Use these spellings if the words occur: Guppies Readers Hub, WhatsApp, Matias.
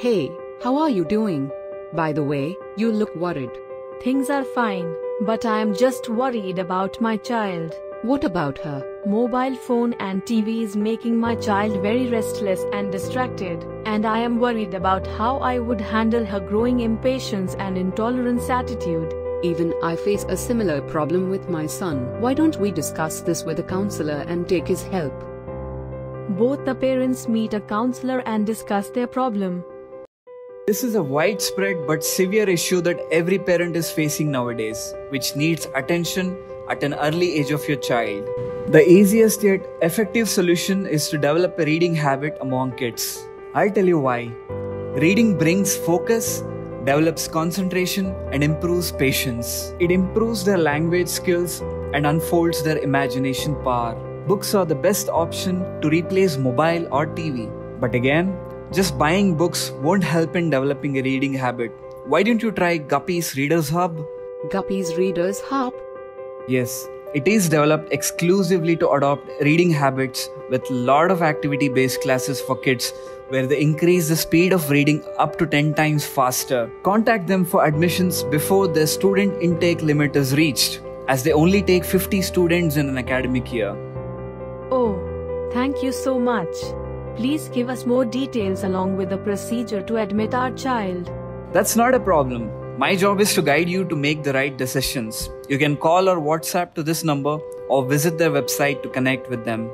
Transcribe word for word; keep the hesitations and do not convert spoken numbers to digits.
Hey, how are you doing? By the way, you look worried. Things are fine, but I am just worried about my child. What about her? Mobile phone and T V is making my child very restless and distracted, and I am worried about how I would handle her growing impatience and intolerance attitude. Even I face a similar problem with my son. Why don't we discuss this with a counselor and take his help? Both the parents meet a counselor and discuss their problem. This is a widespread but severe issue that every parent is facing nowadays, which needs attention at an early age of your child. The easiest yet effective solution is to develop a reading habit among kids. I'll tell you why. Reading brings focus, develops concentration, and improves patience. It improves their language skills and unfolds their imagination power. Books are the best option to replace mobile or T V. But again, just buying books won't help in developing a reading habit. Why don't you try Guppies Readers Hub? Guppies Readers Hub? Yes, it is developed exclusively to adopt reading habits with lot of activity-based classes for kids where they increase the speed of reading up to ten times faster. Contact them for admissions before their student intake limit is reached, as they only take fifty students in an academic year. Oh, thank you so much. Please give us more details along with the procedure to admit our child. That's not a problem. My job is to guide you to make the right decisions. You can call or WhatsApp to this number or visit their website to connect with them.